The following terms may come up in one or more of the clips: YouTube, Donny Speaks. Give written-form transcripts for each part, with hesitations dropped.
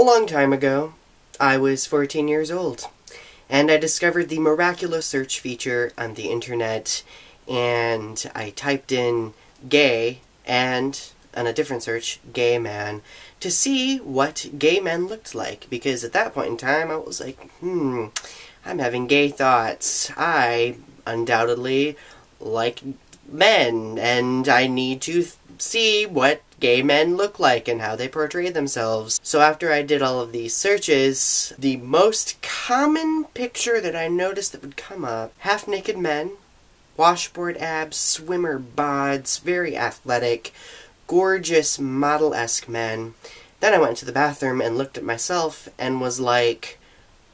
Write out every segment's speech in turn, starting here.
A long time ago, I was 14 years old, and I discovered the miraculous search feature on the internet, and I typed in gay, and on a different search, gay man, to see what gay men looked like, because at that point in time I was like, I'm having gay thoughts. I undoubtedly like men, and I need to see what gay men look like and how they portray themselves. So after I did all of these searches, the most common picture that I noticed that would come up, half-naked men, washboard abs, swimmer bods, very athletic, gorgeous model-esque men. Then I went to the bathroom and looked at myself and was like,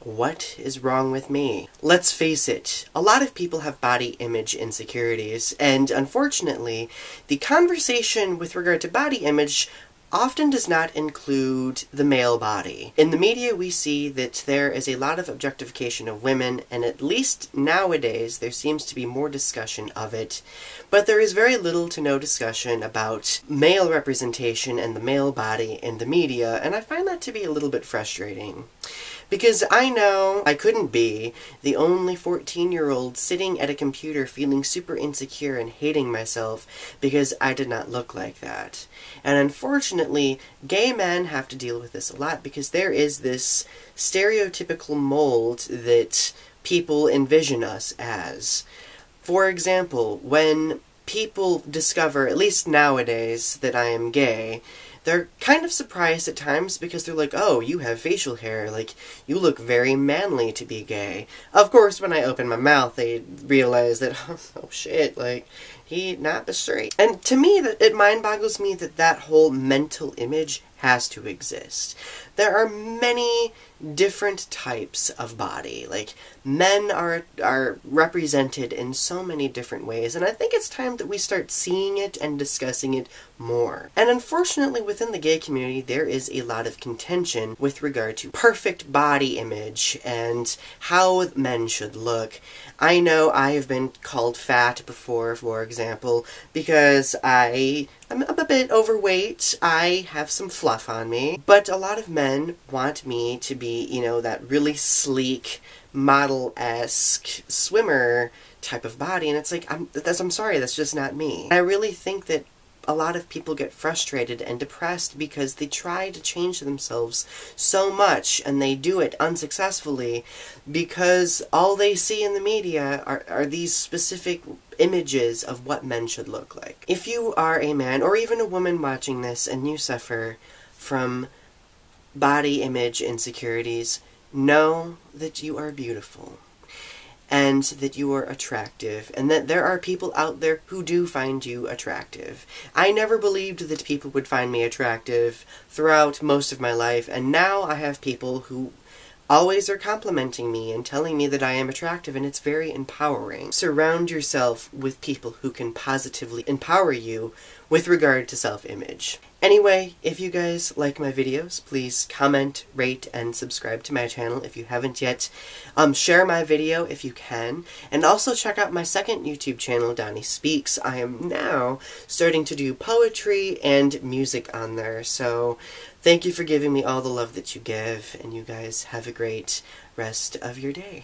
what is wrong with me? Let's face it, a lot of people have body image insecurities, and unfortunately, the conversation with regard to body image often does not include the male body. In the media, we see that there is a lot of objectification of women, and at least nowadays, there seems to be more discussion of it, but there is very little to no discussion about male representation and the male body in the media, and I find that to be a little bit frustrating. Because I know I couldn't be the only 14-year-old sitting at a computer feeling super insecure and hating myself because I did not look like that. And unfortunately, gay men have to deal with this a lot because there is this stereotypical mold that people envision us as. For example, when people discover, at least nowadays, that I am gay, they're kind of surprised at times because they're like, oh, you have facial hair, like, you look very manly to be gay. Of course, when I open my mouth, they realize that, oh shit, like, he not the straight. And to me, it mind-boggles me that that whole mental image has to exist. There are many different types of body. Like, men are represented in so many different ways, and I think it's time that we start seeing it and discussing it more. And unfortunately, within the gay community, there is a lot of contention with regard to perfect body image and how men should look. I know I have been called fat before, for example, because I'm a bit overweight, I have some fluff on me, but a lot of men want me to be, you know, that really sleek, model-esque swimmer type of body, and it's like, I'm sorry, that's just not me. And I really think that a lot of people get frustrated and depressed because they try to change themselves so much, and they do it unsuccessfully because all they see in the media are these specific images of what men should look like. If you are a man or even a woman watching this and you suffer from body image insecurities, know that you are beautiful and that you are attractive, and that there are people out there who do find you attractive. I never believed that people would find me attractive throughout most of my life, and now I have people who always are complimenting me and telling me that I am attractive, and it's very empowering. Surround yourself with people who can positively empower you with regard to self-image. Anyway, if you guys like my videos, please comment, rate, and subscribe to my channel if you haven't yet. Share my video if you can, and also check out my second YouTube channel, Donny Speaks. I am now starting to do poetry and music on there, so thank you for giving me all the love that you give, and you guys have a great rest of your day.